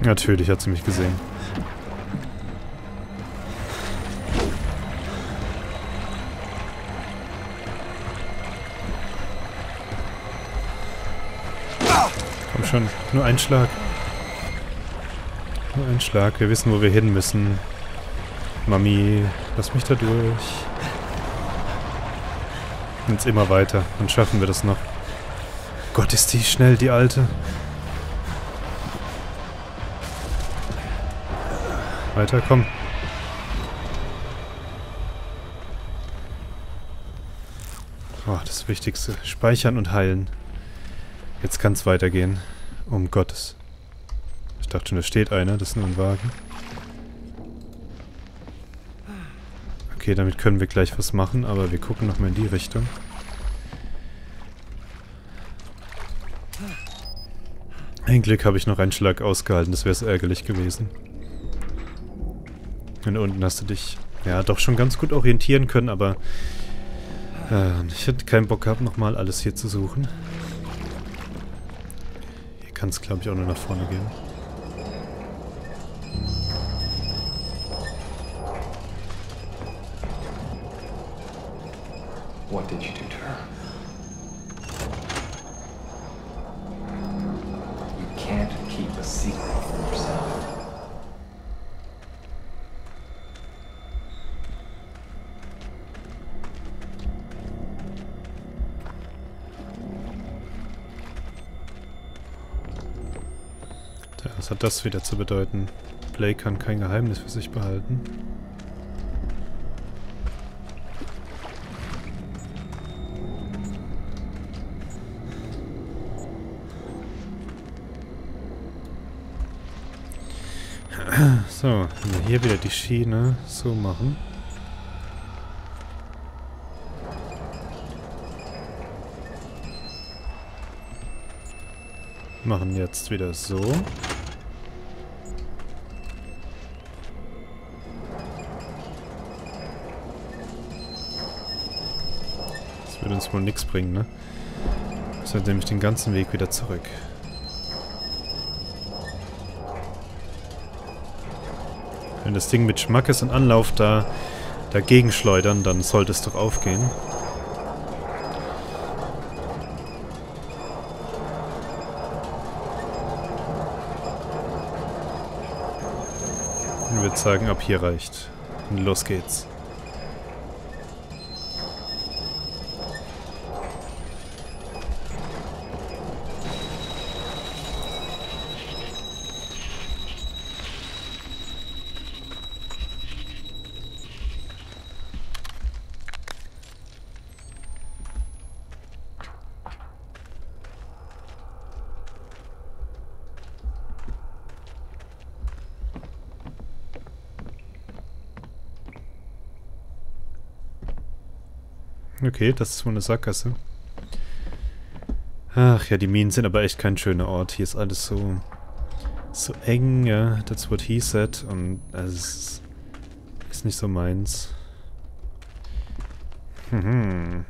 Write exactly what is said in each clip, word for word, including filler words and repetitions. Natürlich hat sie mich gesehen. Komm schon, nur ein Schlag. Nur ein Schlag, wir wissen, wo wir hin müssen. Mami, lass mich da durch. Jetzt immer weiter, dann schaffen wir das noch. Gott, ist die schnell, die Alte. Weiter, komm. Oh, das Wichtigste. Speichern und heilen. Jetzt kann es weitergehen. Um Gottes. Ich dachte schon, da steht einer. Das ist nur ein Wagen. Okay, damit können wir gleich was machen, aber wir gucken nochmal in die Richtung. Ein Glück habe ich noch einen Schlag ausgehalten. Das wäre es ärgerlich gewesen. Und unten hast du dich ja doch schon ganz gut orientieren können, aber äh, ich hätte keinen Bock gehabt, nochmal alles hier zu suchen. Hier kann es, glaube ich, auch nur nach vorne gehen. What did you do to her? You can't keep a secret from yourself. Was hat das wieder zu bedeuten? Blake kann kein Geheimnis für sich behalten. So, wenn wir hier wieder die Schiene so machen. Machen jetzt wieder so. Wird uns wohl nichts bringen, ne? Das wird nämlich den ganzen Weg wieder zurück. Wenn das Ding mit Schmackes und Anlauf da dagegen schleudern, dann sollte es doch aufgehen. Ich würde sagen, ab hier reicht. Und los geht's. Okay, das ist wohl eine Sackgasse. Ach ja, die Minen sind aber echt kein schöner Ort. Hier ist alles so so eng, ja. That's what he said. Und also, es ist nicht so meins. Mhm.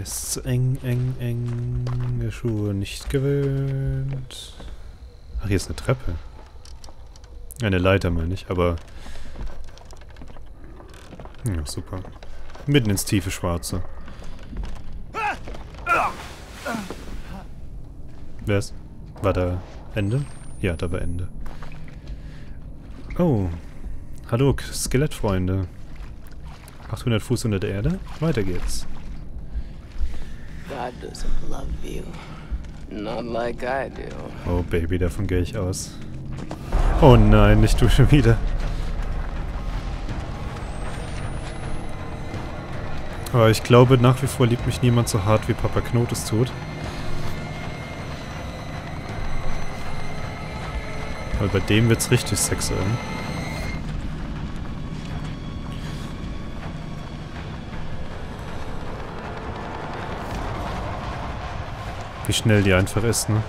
Es ist so eng, eng, eng. Schuhe nicht gewöhnt. Ach, hier ist eine Treppe. Eine Leiter, meine ich, aber... Ja, super. Mitten ins tiefe Schwarze. Wer ist? War da Ende? Ja, da war Ende. Oh. Hallo, Skelettfreunde. achthundert Fuß unter der Erde. Weiter geht's. Oh, Baby, davon gehe ich aus. Oh nein, nicht du schon wieder. Aber ich glaube, nach wie vor liebt mich niemand so hart, wie Papa Knot es tut. Weil bei dem wird's richtig sexuell. Wie schnell die einfach ist, ne?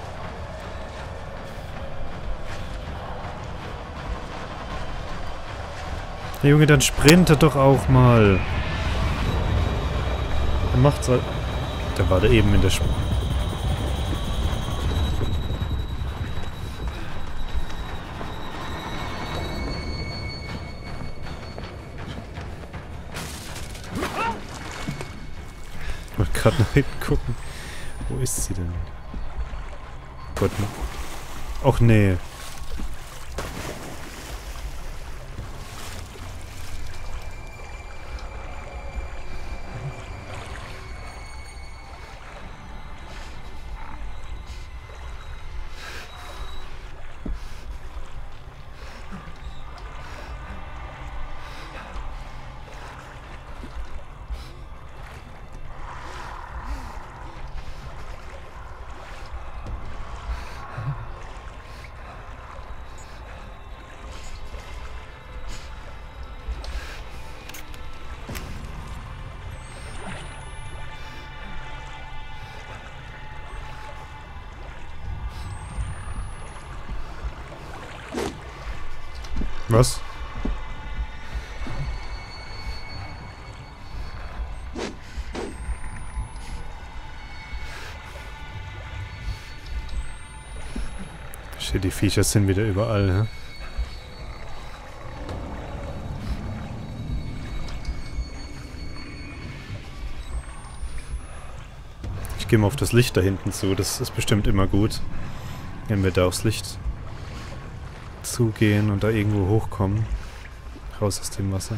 Hey Junge, dann sprinte doch auch mal! Macht's halt. Da war der eben in der Spur. gerade nach hinten gucken. Wo ist sie denn? Gott. Och nee. Was? Shit, die Viecher sind wieder überall, hä? Ich gehe mal auf das Licht da hinten zu, das ist bestimmt immer gut. Wenn wir da aufs Licht zugehen und da irgendwo hochkommen. Raus aus dem Wasser.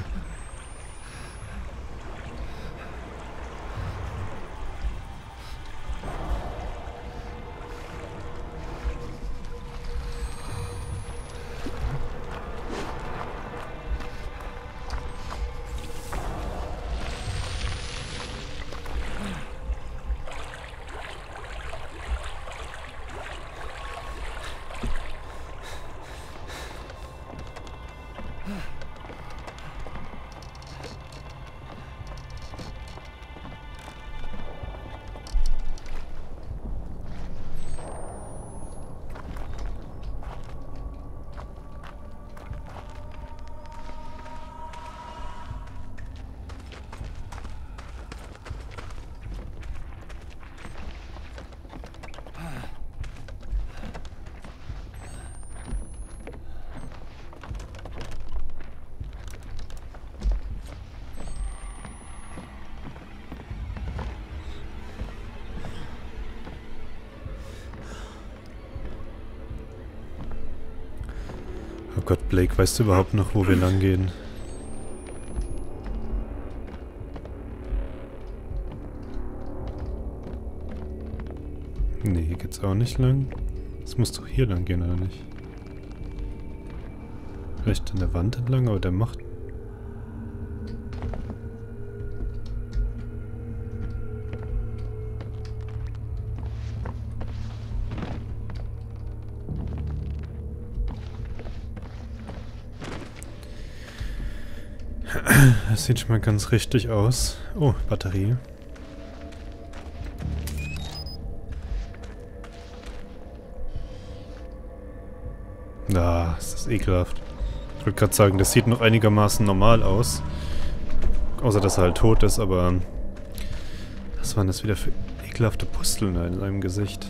Gott, Blake, weißt du überhaupt noch, wo wir lang gehen? Nee, hier geht's auch nicht lang. Es muss doch hier lang gehen, oder nicht? Vielleicht an der Wand entlang, aber der macht... Das sieht schon mal ganz richtig aus. Oh, Batterie. Ah, ist das ekelhaft. Ich wollte gerade sagen, das sieht noch einigermaßen normal aus. Außer, dass er halt tot ist, aber... Was waren das wieder für ekelhafte Pusteln in seinem Gesicht?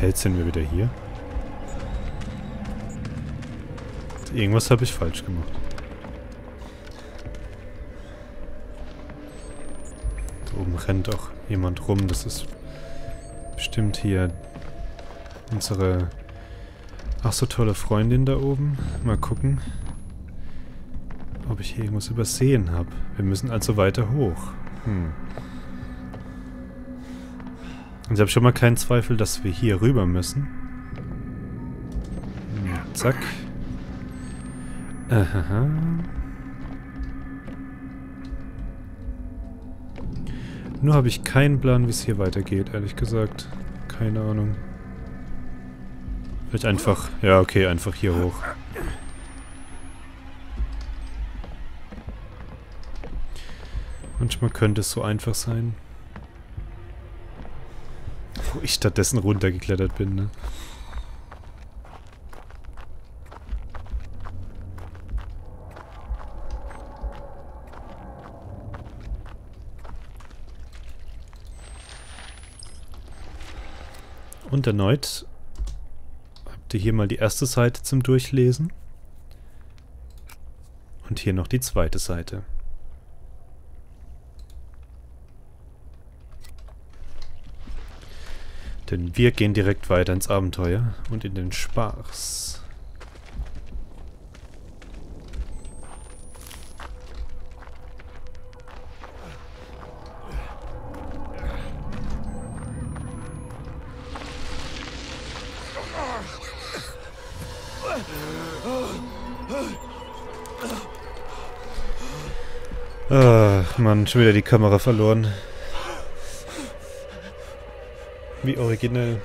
Jetzt sind wir wieder hier. Irgendwas habe ich falsch gemacht. Da oben rennt auch jemand rum. Das ist bestimmt hier unsere ach so tolle Freundin da oben. Mal gucken, ob ich hier irgendwas übersehen habe. Wir müssen also weiter hoch. Hm. Ich habe schon mal keinen Zweifel, dass wir hier rüber müssen. Ja, zack. Aha. Nur habe ich keinen Plan, wie es hier weitergeht, ehrlich gesagt. Keine Ahnung. Vielleicht einfach... Ja, okay, einfach hier hoch. Manchmal könnte es so einfach sein. Wo ich stattdessen runtergeklettert bin, ne? Und erneut habt ihr hier mal die erste Seite zum Durchlesen. Und hier noch die zweite Seite. Denn wir gehen direkt weiter ins Abenteuer und in den Spaß. Ach Mann, schon wieder die Kamera verloren. Wie originell.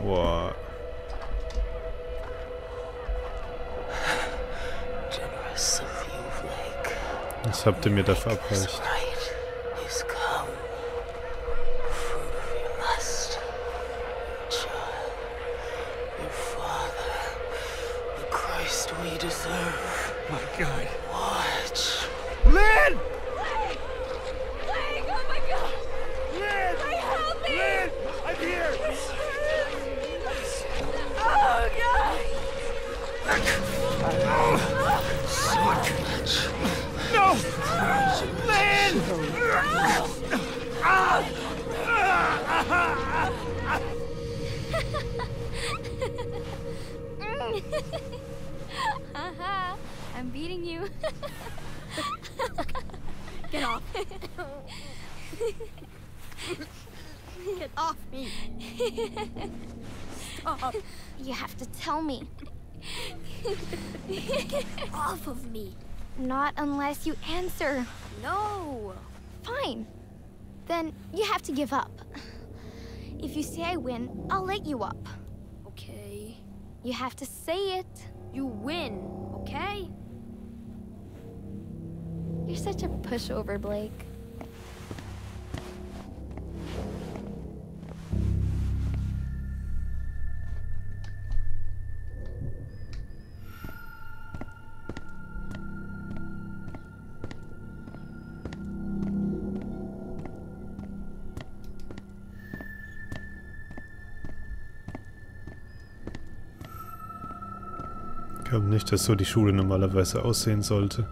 Wow. Was habt ihr mir dafür abgereicht? Haha, I'm beating you. Get off. Get off me. Stop. You have to tell me. Get off of me. Not unless you answer. No. Fine. Then you have to give up. If you say I win, I'll let you up. Okay. You have to say it. You win, okay? You're such a pushover, Blake. Ich glaube nicht, dass so die Schule normalerweise aussehen sollte.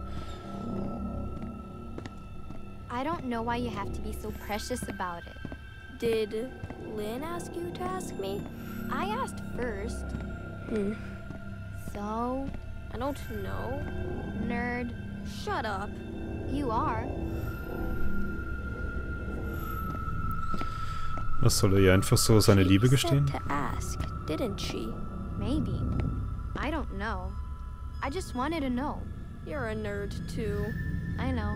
I don't know why you have to be so precious about it. Did Lynn ask you to ask me? I asked first. Hmm. So? I don't know. Nerd. Shut up. You are. Was soll er ihr einfach so seine Liebe gestehen? She said to ask, didn't she? Maybe. I don't know. I just wanted to know. You're a nerd too. I know.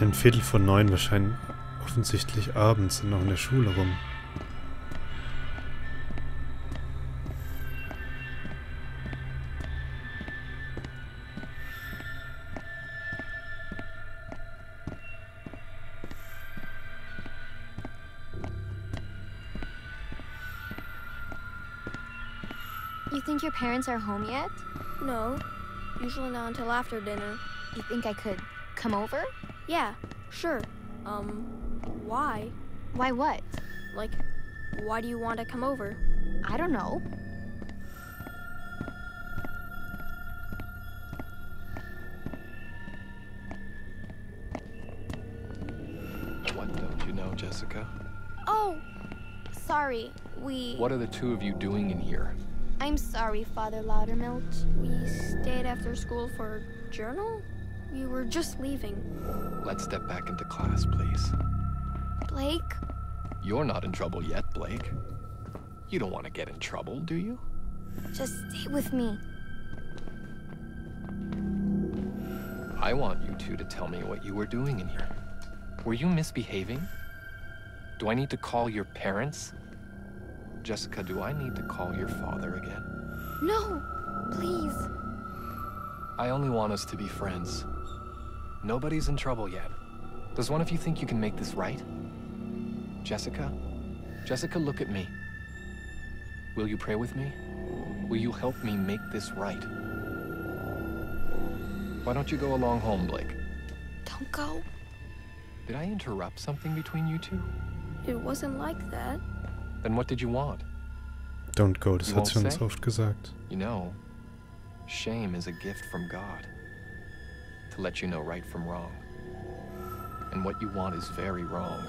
Ein Viertel vor neun, wahrscheinlich offensichtlich abends und noch in der Schule rum. You think your parents are home yet? No, usually not until after dinner. You think I could come over? Yeah, sure. Um, why? Why what? Like, why do you want to come over? I don't know. What don't you know, Jessica? Oh, sorry, we... What are the two of you doing in here? I'm sorry, Father Loudermilch. We stayed after school for a journal? We were just leaving. Let's step back into class, please. Blake? You're not in trouble yet, Blake. You don't want to get in trouble, do you? Just stay with me. I want you two to tell me what you were doing in here. Were you misbehaving? Do I need to call your parents? Jessica, do I need to call your father again? No, please. I only want us to be friends. Nobody's in trouble yet. Does one of you think you can make this right? Jessica? Jessica, look at me. Will you pray with me? Will you help me make this right? Why don't you go along home, Blake? Don't go. Did I interrupt something between you two? It wasn't like that. Then what did you want? Don't go, das hat sie uns oft gesagt. You know, shame is a gift from God. To let you know right from wrong. And what you want is very wrong.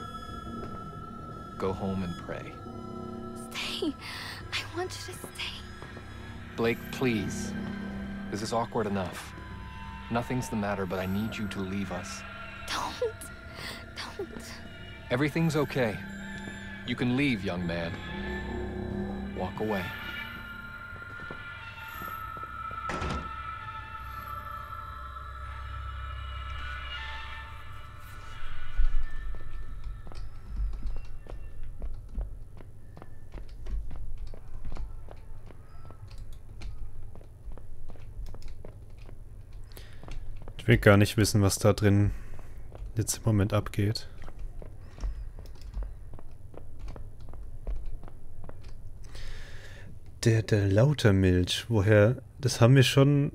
Go home and pray. Stay. I want you to stay. Blake, please. This is awkward enough. Nothing's the matter, but I need you to leave us. Don't. Don't. Everything's okay. You can leave, young man. Walk away. Ich will gar nicht wissen, was da drin jetzt im Moment abgeht. Der, der Lautermilch, woher, das haben wir schon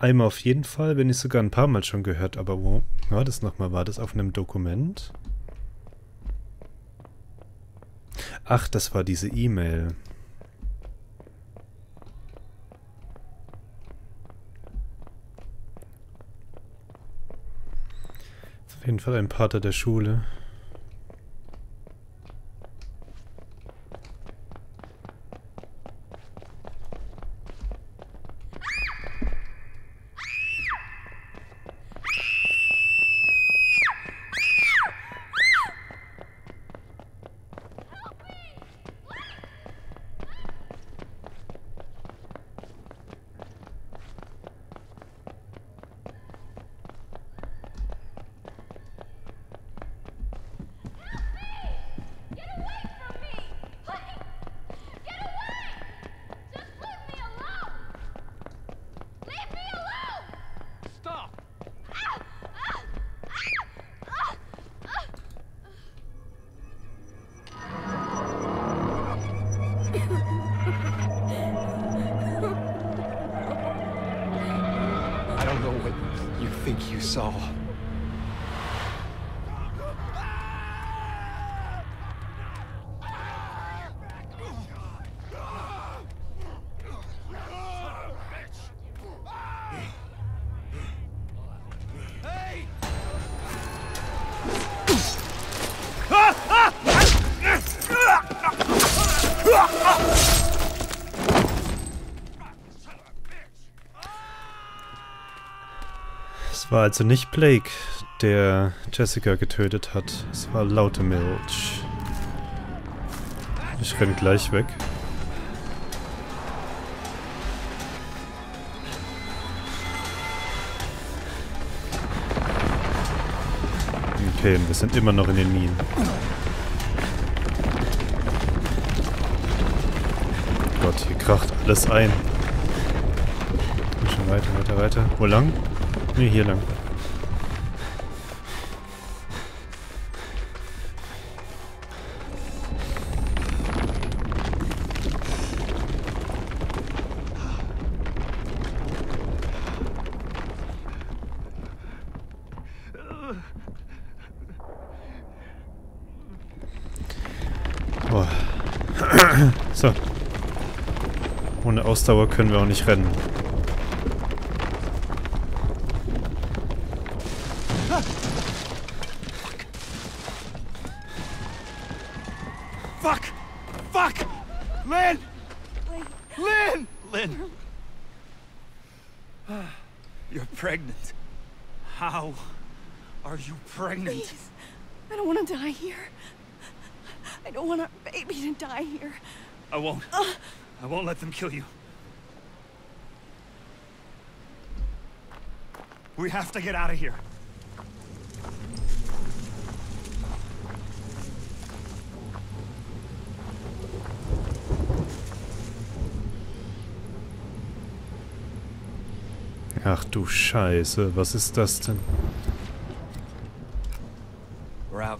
einmal auf jeden Fall, wenn nicht sogar ein paar Mal schon gehört, aber wo war das nochmal? War das auf einem Dokument? Ach, das war diese E-Mail. Auf jeden Fall ein Pater der Schule. War also nicht Blake, der Jessica getötet hat. Es war Lautermilch. Ich renn gleich weg. Okay, und wir sind immer noch in den Minen. Gott, hier kracht alles ein. Und schon weiter, weiter, weiter. Wo lang? Nee, hier lang. Boah. So. Ohne Ausdauer können wir auch nicht rennen. Let them kill you. We have to get out of here. Ach du Scheiße, was ist das denn? We're out.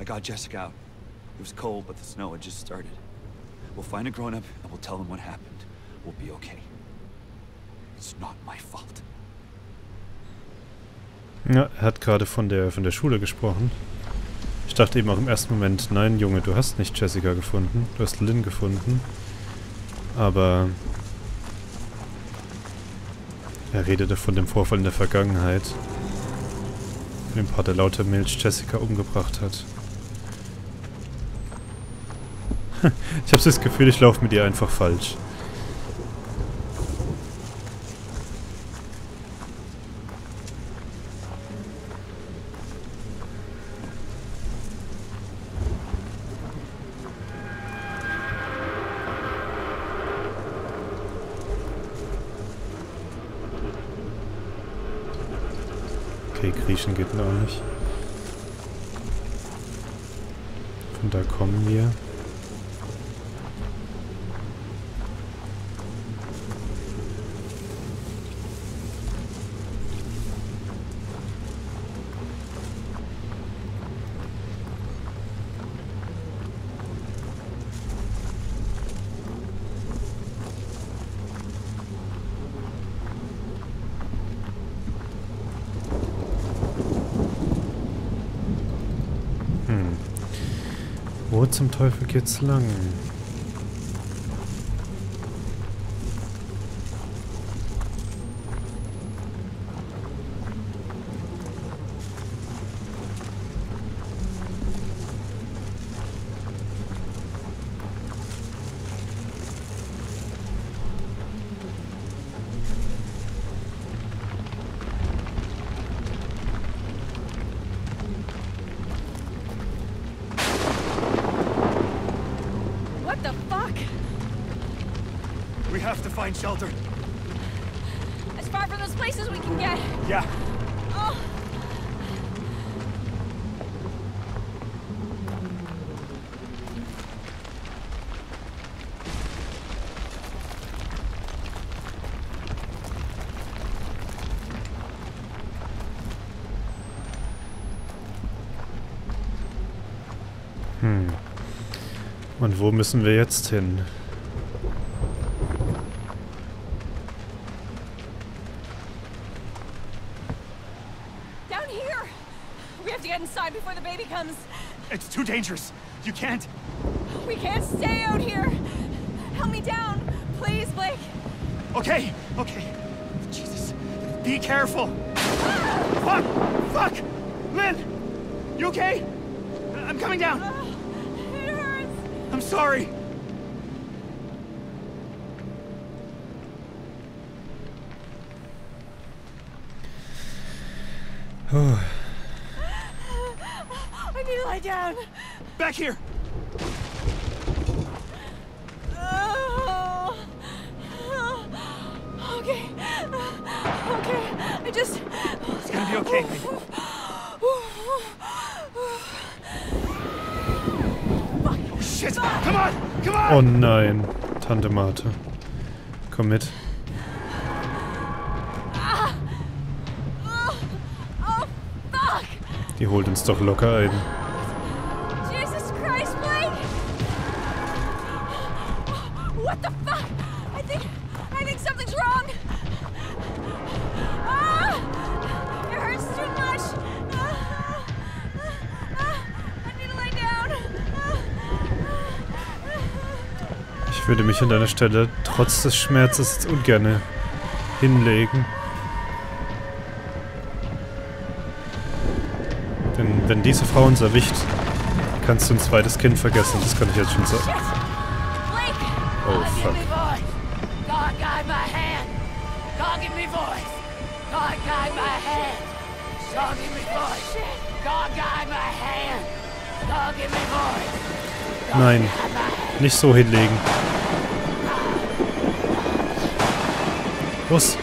I got Jessica out. It was cold, but the snow had just started. We'll find a grown-up and we'll tell him what happened. We'll be okay. It's not my fault. Ja, er hat gerade von der von der Schule gesprochen. Ich dachte eben auch im ersten Moment, nein Junge, du hast nicht Jessica gefunden, du hast Lynn gefunden. Aber er redete von dem Vorfall in der Vergangenheit. Von dem Paar, der lauter Milch Jessica umgebracht hat. Ich habe das Gefühl, ich laufe mit ihr einfach falsch. Okay, Griechen geht noch nicht. Von da kommen wir. Wo zum Teufel geht's lang? We have to find shelter. As far from this place as we can get. Yeah. Oh. Hm. Und wo müssen wir jetzt hin? It's too dangerous. You can't. We can't stay out here. Help me down, please, Blake. Okay, okay. Jesus, be careful. Fuck, fuck, Lynn. You okay? I'm coming down. Uh, it hurts. I'm sorry. Oh. Lie down. Back here. Oh. Oh. Okay. Okay. I just. It's gonna be okay. Oh shit! Come on! Come on! Oh nein, Tante Marthe. Komm mit. Die holt uns doch locker ein. Ich würde mich an deiner Stelle trotz des Schmerzes ungern hinlegen. Denn wenn diese Frau uns erwischt, kannst du ein zweites Kind vergessen. Das kann ich jetzt schon sagen. Oh, fuck. Nein, nicht so hinlegen. Los!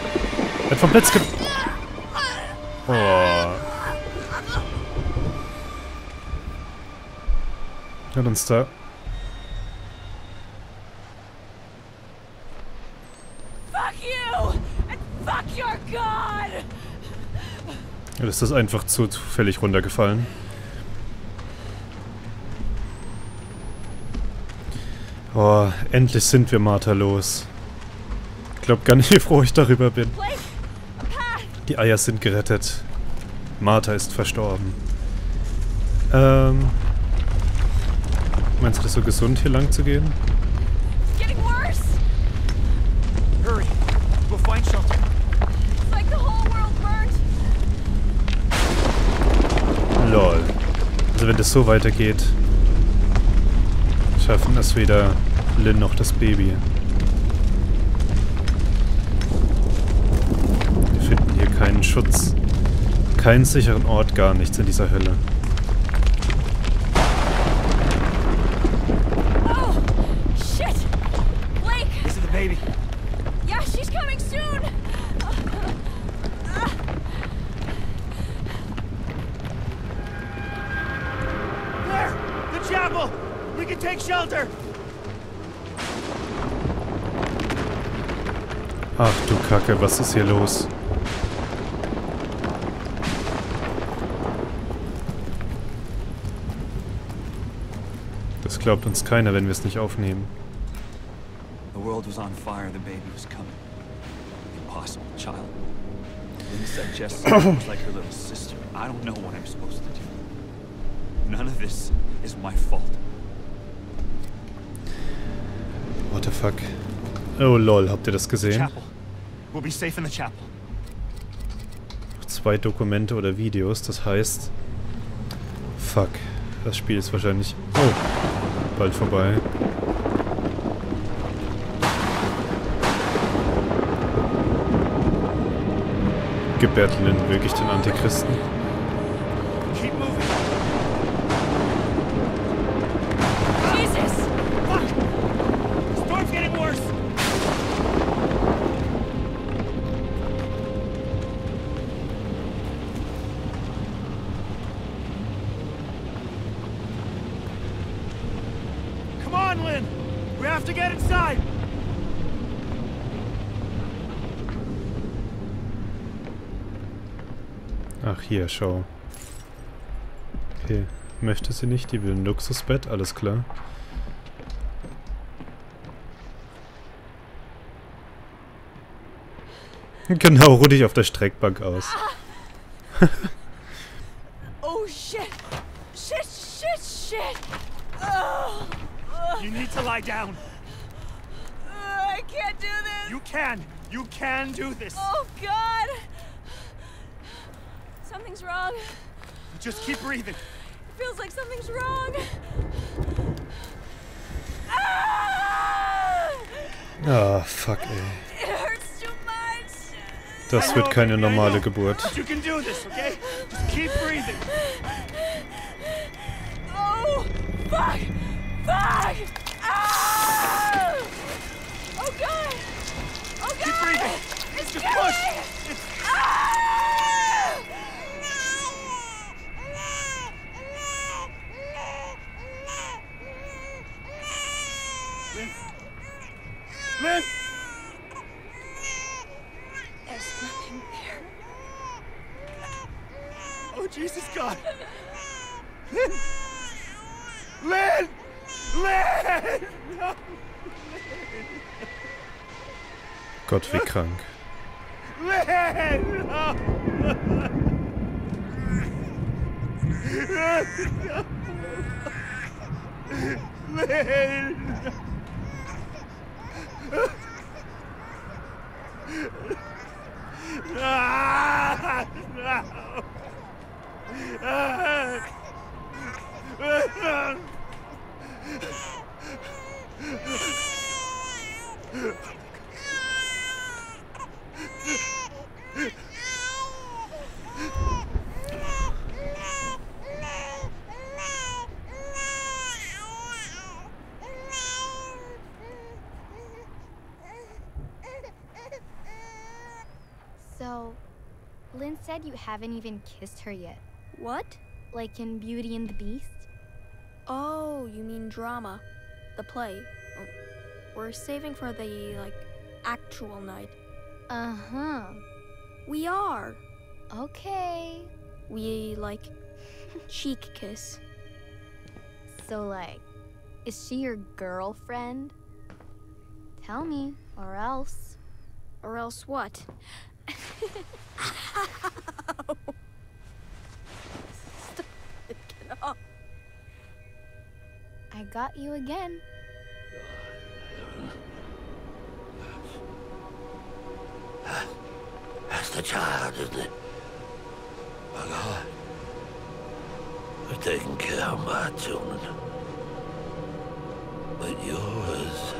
Werd vom Blitz ge... Oh. Hat uns da. Fuck you! And Ja, das ist einfach zu zufällig runtergefallen. Oh, endlich sind wir Martha los. Ich glaube gar nicht, wie froh ich darüber bin. Die Eier sind gerettet. Martha ist verstorben. Ähm... Meinst du das so gesund, hier lang zu gehen? Lol. Also wenn das so weitergeht, schaffen es weder Lynn noch das Baby. Wir finden hier keinen Schutz, keinen sicheren Ort, gar nichts in dieser Hölle. Ach du Kacke, was ist hier los? Das glaubt uns keiner, wenn wir es nicht aufnehmen. What the fuck? Oh lol, habt ihr das gesehen? Zwei Dokumente oder Videos, das heißt... Fuck, das Spiel ist wahrscheinlich... Oh, bald vorbei. Gebärt Lynn wirklich den Antichristen? Ach hier, schau. Okay, möchte sie nicht, die will ein Luxusbett, alles klar. Genau, ruh dich auf der Streckbank aus. Oh shit. Shit, shit, shit. Oh. You need to lie down. I can't do this. You can. You can do this. Oh God. Something's wrong. Just keep breathing. It feels like something's wrong. Ah! Oh, fuck, ey. It hurts too much. Das wird keine normale Geburt. You can do this, okay? Just keep breathing. Oh, fuck. Fuck. Ah! Oh God. Oh God. Keep breathing. It's just push. It's Lynn! There's nothing there. Oh, Jesus God! Lynn! Lynn! Lynn! No! Gott, wie krank. Lynn! No! Lynn! No! Lynn said you haven't even kissed her yet. What? Like in Beauty and the Beast? Oh, you mean drama. The play. We're saving for the, like, actual night. Uh-huh. We are. Okay. We, like, cheek kiss. So, like, is she your girlfriend? Tell me, or else. Or else what? Stop it, get off. I got you again. That's the child, isn't it? My God. We're taking care of my children. But yours...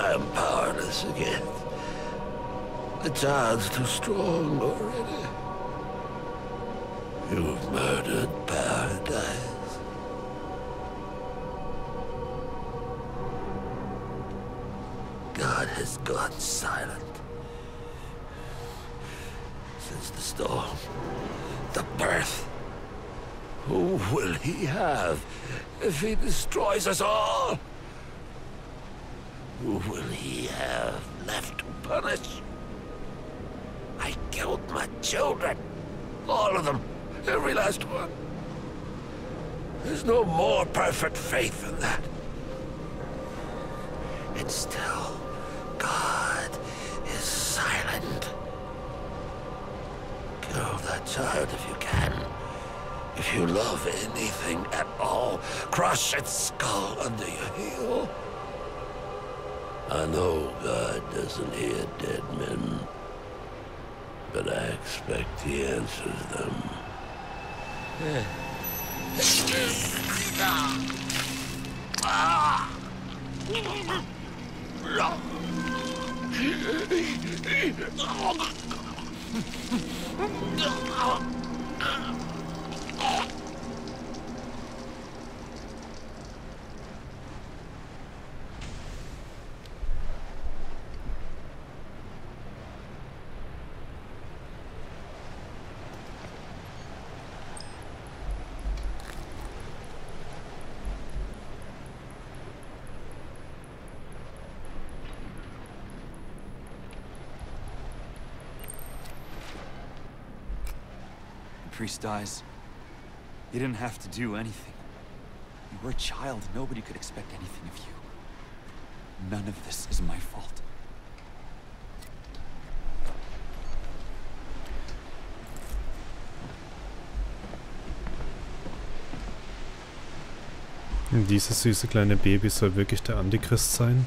I'm powerless again. The child's too strong already. You've murdered paradise. God has gone silent. Since the storm, the birth, who will he have if he destroys us all? Who will he have left to punish? I killed my children. All of them. Every last one. There's no more perfect faith than that. And still, God is silent. Kill that child if you can. If you love anything at all, crush its skull under your heel. I know God doesn't hear dead men, but I expect he answers them. Yeah. Ah. Priest dies. You didn't have to do anything. You were a child. Nobody could expect anything of you. None of this is my fault. Dieses süße kleine Baby soll wirklich der Antichrist sein?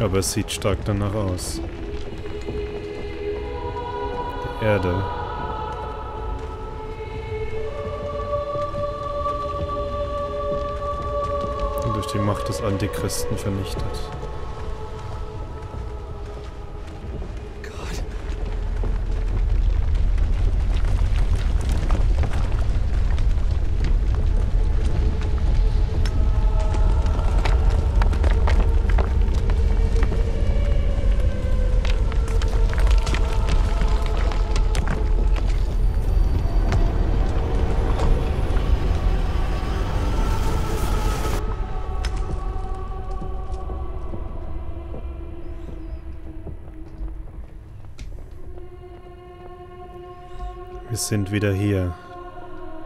Aber es sieht stark danach aus. Die Erde. Und durch die Macht des Antichristen vernichtet. Wir sind wieder hier.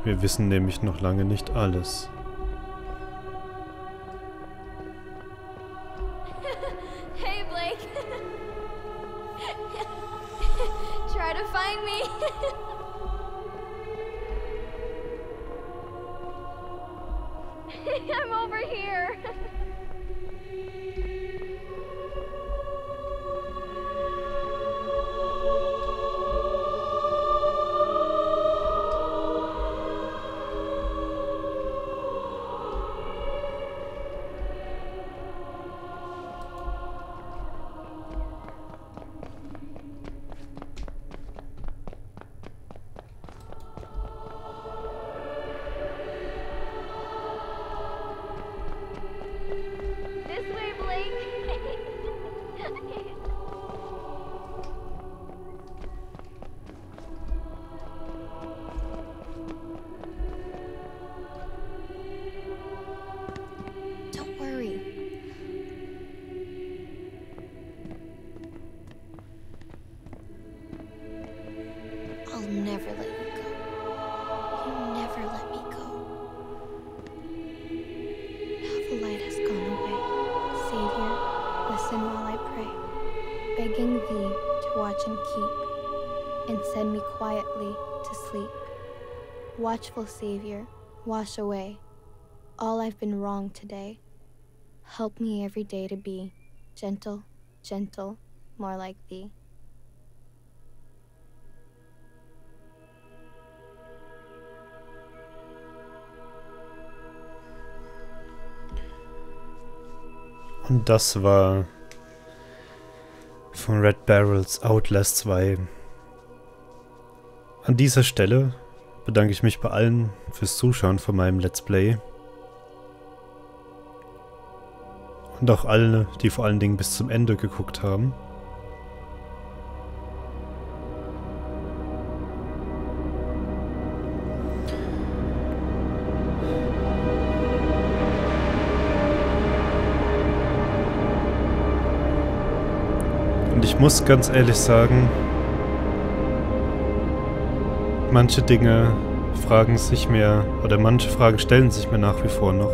Wir wissen nämlich noch lange nicht alles. Hey Blake. Try to find me. I'm over here. I'll never let you go. You never let me go. Now the light has gone away. Savior, listen while I pray, begging thee to watch and keep, and send me quietly to sleep. Watchful Savior, wash away all I've been wrong today. Help me every day to be gentle, gentle, more like thee. Und das war von Red Barrels Outlast zwei. An dieser Stelle bedanke ich mich bei allen fürs Zuschauen von meinem Let's Play. Und auch alle, die vor allen Dingen bis zum Ende geguckt haben. Und ich muss ganz ehrlich sagen, manche Dinge fragen sich mir, oder manche Fragen stellen sich mir nach wie vor noch.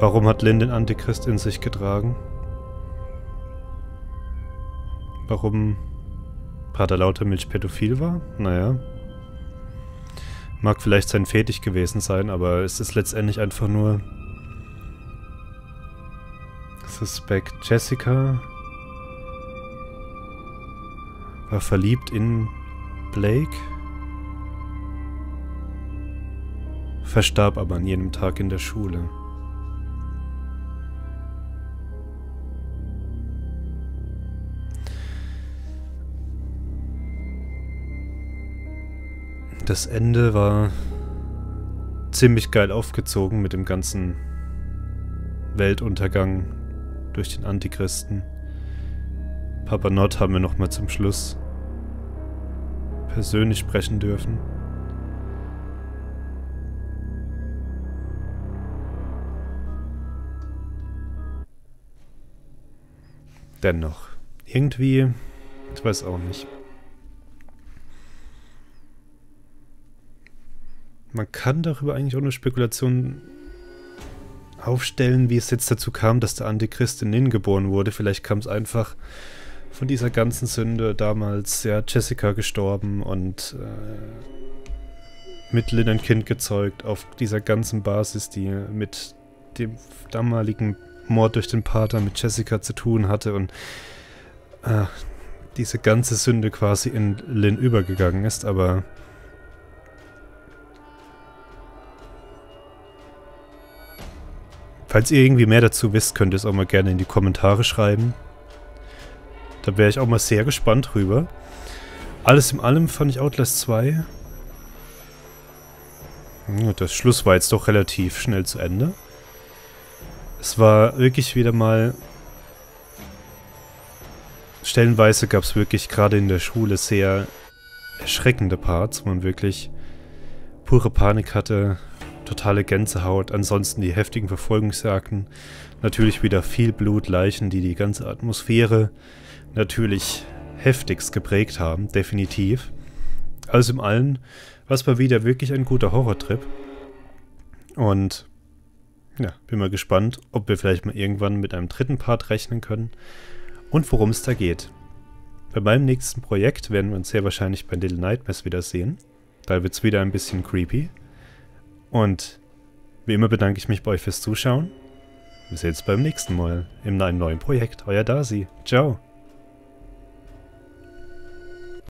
Warum hat Lin den Antichrist in sich getragen? Warum Pater Lautermilch pädophil war? Naja. Mag vielleicht sein Fetisch gewesen sein, aber es ist letztendlich einfach nur Suspect. Jessica war verliebt in Blake, verstarb aber an jenem Tag in der Schule. Das Ende war ziemlich geil aufgezogen mit dem ganzen Weltuntergang durch den Antichristen. Papa Nord haben wir nochmal zum Schluss persönlich sprechen dürfen. Dennoch, irgendwie, ich weiß auch nicht. Man kann darüber eigentlich ohne Spekulation aufstellen, wie es jetzt dazu kam, dass der Antichrist in Nin geboren wurde. Vielleicht kam es einfach von dieser ganzen Sünde damals, ja, Jessica gestorben und äh, mit Lin ein Kind gezeugt, auf dieser ganzen Basis, die mit dem damaligen Mord durch den Pater mit Jessica zu tun hatte und äh, diese ganze Sünde quasi in Lin übergegangen ist, aber falls ihr irgendwie mehr dazu wisst, könnt ihr es auch mal gerne in die Kommentare schreiben. Da wäre ich auch mal sehr gespannt drüber. Alles in allem fand ich Outlast zwei. Das Schluss war jetzt doch relativ schnell zu Ende. Es war wirklich wieder mal... Stellenweise gab es wirklich gerade in der Schule sehr erschreckende Parts, wo man wirklich pure Panik hatte. Totale Gänsehaut, ansonsten die heftigen Verfolgungsjagden, natürlich wieder viel Blut, Leichen, die die ganze Atmosphäre natürlich heftigst geprägt haben, definitiv. Also im Allen war es mal wieder wirklich ein guter Horrortrip und ja, bin mal gespannt, ob wir vielleicht mal irgendwann mit einem dritten Part rechnen können und worum es da geht. Bei meinem nächsten Projekt werden wir uns sehr wahrscheinlich bei Little Nightmares wiedersehen, da wird es wieder ein bisschen creepy. Und wie immer bedanke ich mich bei euch fürs Zuschauen. Wir sehen uns beim nächsten Mal in einem neuen Projekt. Euer Dasi. Ciao.